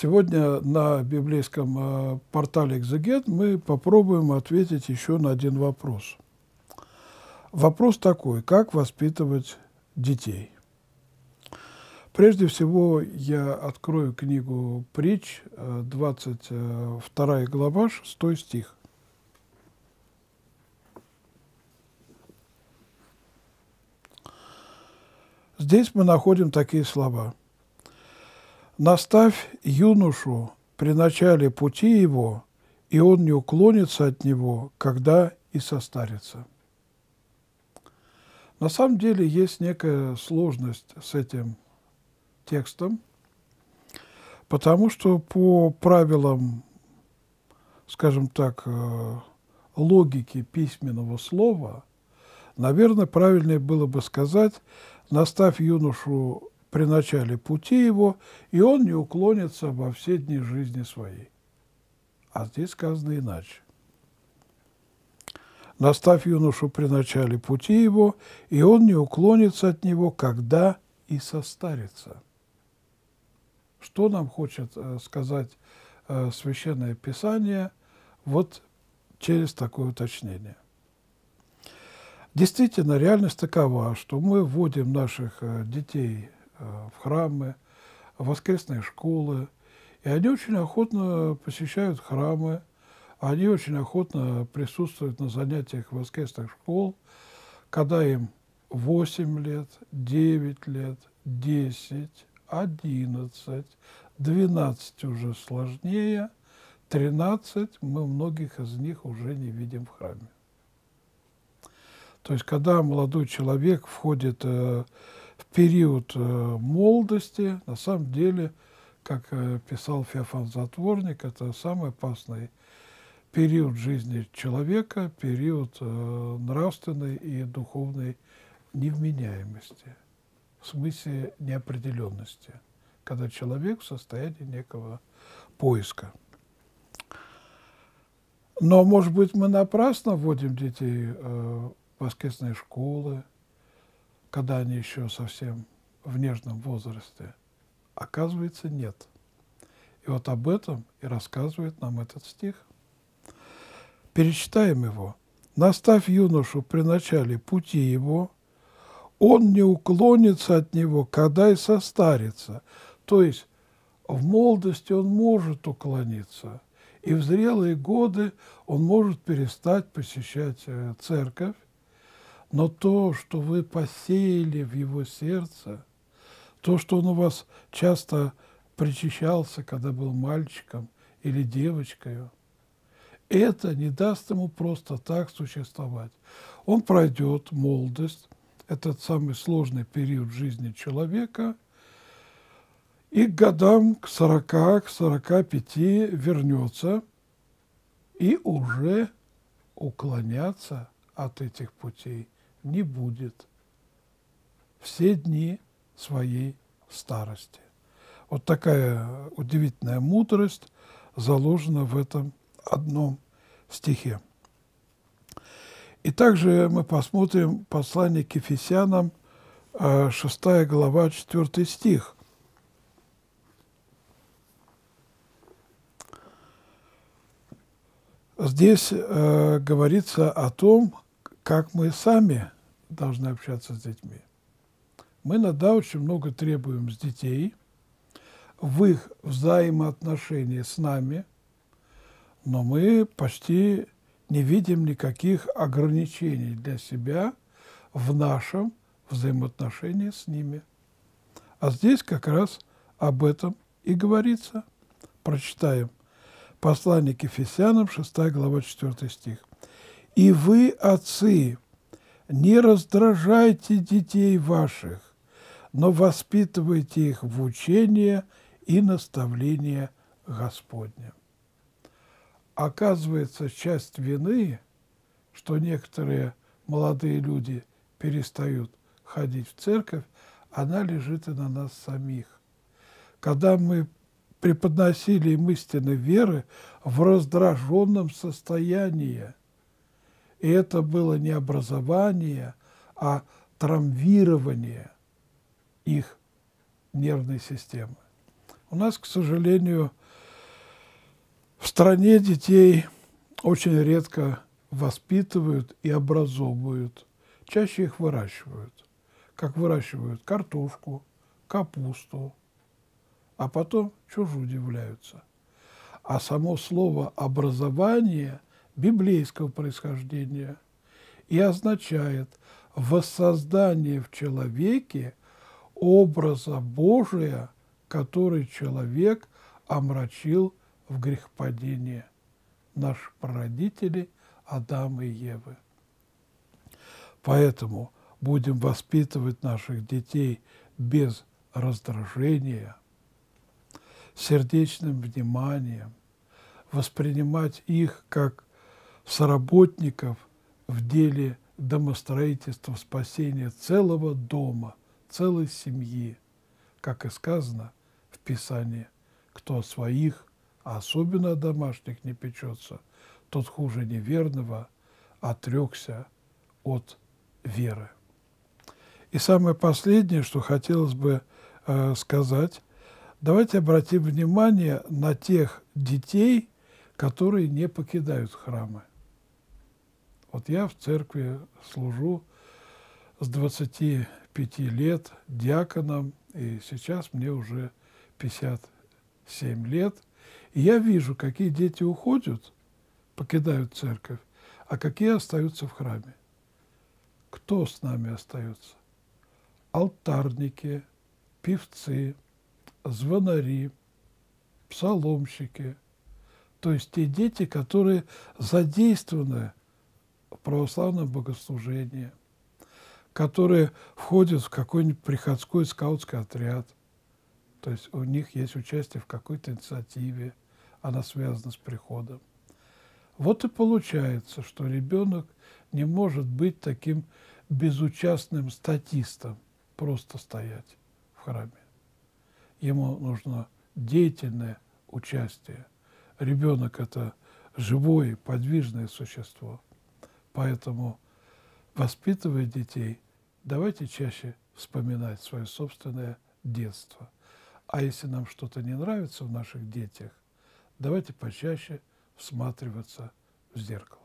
Сегодня на библейском портале «Экзегет» мы попробуем ответить еще на один вопрос. Вопрос такой: как воспитывать детей? Прежде всего, я открою книгу «Притч», 22 глава, 6 стих. Здесь мы находим такие слова. «Наставь юношу при начале пути его, и он не уклонится от него, когда и состарится». На самом деле есть некая сложность с этим текстом, потому что по правилам, скажем так, логики письменного слова, наверное, правильнее было бы сказать «наставь юношу при начале пути его, и он не уклонится во все дни жизни своей». А здесь сказано иначе. «Наставь юношу при начале пути его, и он не уклонится от него, когда и состарится». Что нам хочет сказать Священное Писание вот через такое уточнение? Действительно, реальность такова, что мы вводим наших детей в храмы, в воскресные школы, и они очень охотно посещают храмы, они очень охотно присутствуют на занятиях воскресных школ, когда им 8 лет, 9 лет, 10, 11, 12 уже сложнее, 13 мы многих из них уже не видим в храме. То есть, когда молодой человек входит в период молодости, на самом деле, как писал Феофан Затворник, это самый опасный период жизни человека, период нравственной и духовной невменяемости, в смысле неопределенности, когда человек в состоянии некого поиска. Но, может быть, мы напрасно вводим детей в воскресные школы, когда они еще совсем в нежном возрасте? Оказывается, нет. И вот об этом и рассказывает нам этот стих. Перечитаем его. «Наставь юношу при начале пути его, он не уклонится от него, когда и состарится». То есть в молодости он может уклониться, и в зрелые годы он может перестать посещать церковь, но то, что вы посеяли в его сердце, то, что он у вас часто причащался, когда был мальчиком или девочкой, это не даст ему просто так существовать. Он пройдет молодость, этот самый сложный период жизни человека, и к годам, к 40, к 45 вернется и уже уклоняться от этих путей не будет все дни своей старости. Вот такая удивительная мудрость заложена в этом одном стихе. И также мы посмотрим послание к Ефесянам, 6 глава, 4 стих. Здесь говорится о том, как мы сами должны общаться с детьми. Мы иногда очень много требуем с детей в их взаимоотношении с нами, но мы почти не видим никаких ограничений для себя в нашем взаимоотношении с ними. А здесь как раз об этом и говорится. Прочитаем послание к Ефесянам, 6 глава, 4 стих. «И вы, отцы, не раздражайте детей ваших, но воспитывайте их в учение и наставление Господне». Оказывается, часть вины, что некоторые молодые люди перестают ходить в церковь, она лежит и на нас самих. Когда мы преподносили им истины веры в раздраженном состоянии, и это было не образование, а травмирование их нервной системы. У нас, к сожалению, в стране детей очень редко воспитывают и образовывают. Чаще их выращивают, как выращивают картошку, капусту, а потом чужо удивляются. А само слово «образование» библейского происхождения и означает воссоздание в человеке образа Божия, который человек омрачил в грехопадении, наши прародители Адам и Евы. Поэтому будем воспитывать наших детей без раздражения, сердечным вниманием, воспринимать их как соработников в деле домостроительства, спасения целого дома, целой семьи, как и сказано в Писании, кто о своих, а особенно о домашних, не печется, тот хуже неверного отрекся от веры. И самое последнее, что хотелось бы сказать, давайте обратим внимание на тех детей, которые не покидают храмы. Вот я в церкви служу с 25 лет диаконом, и сейчас мне уже 57 лет. И я вижу, какие дети уходят, покидают церковь, а какие остаются в храме. Кто с нами остается? Алтарники, певцы, звонари, псаломщики. То есть те дети, которые задействованы в православном богослужении, которые входят в какой-нибудь приходской скаутский отряд. То есть у них есть участие в какой-то инициативе, она связана с приходом. Вот и получается, что ребенок не может быть таким безучастным статистом, просто стоять в храме. Ему нужно деятельное участие. Ребенок – это живое, подвижное существо. Поэтому, воспитывая детей, давайте чаще вспоминать свое собственное детство. А если нам что-то не нравится в наших детях, давайте почаще вспоминать, всматриваться в зеркало.